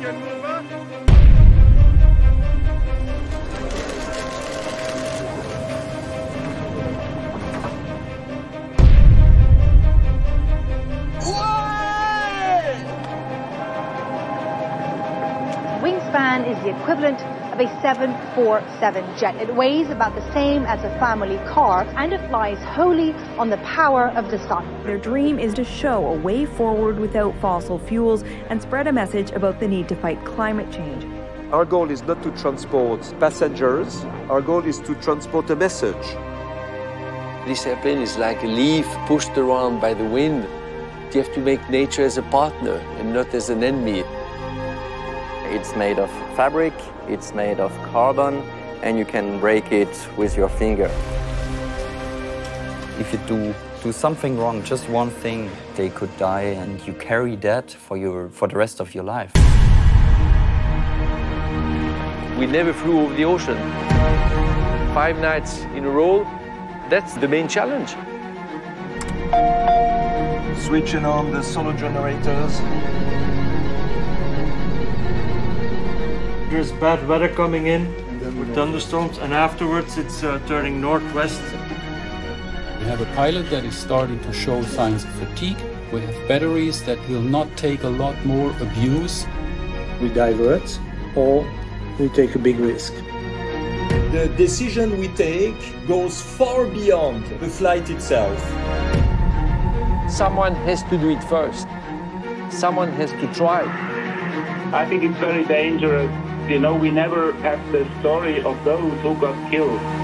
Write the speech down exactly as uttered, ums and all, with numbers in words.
Champion mover. Wingspan is the equivalent of a seven forty-seven jet. It weighs about the same as a family car, and it flies wholly on the power of the sun. Their dream is to show a way forward without fossil fuels and spread a message about the need to fight climate change. Our goal is not to transport passengers. Our goal is to transport a message. This airplane is like a leaf pushed around by the wind. You have to make nature as a partner and not as an enemy. It's made of fabric, it's made of carbon, and you can break it with your finger. If you do, do something wrong, just one thing, they could die, and you carry that for, your, for the rest of your life. We never flew over the ocean. Five nights in a row, that's the main challenge. Switching on the solar generators. There's bad weather coming in with thunderstorms, and afterwards it's uh, turning northwest. We have a pilot that is starting to show signs of fatigue. We have batteries that will not take a lot more abuse. We divert or we take a big risk. The decision we take goes far beyond the flight itself. Someone has to do it first. Someone has to try. I think it's very dangerous. You know, we never have the story of those who got killed.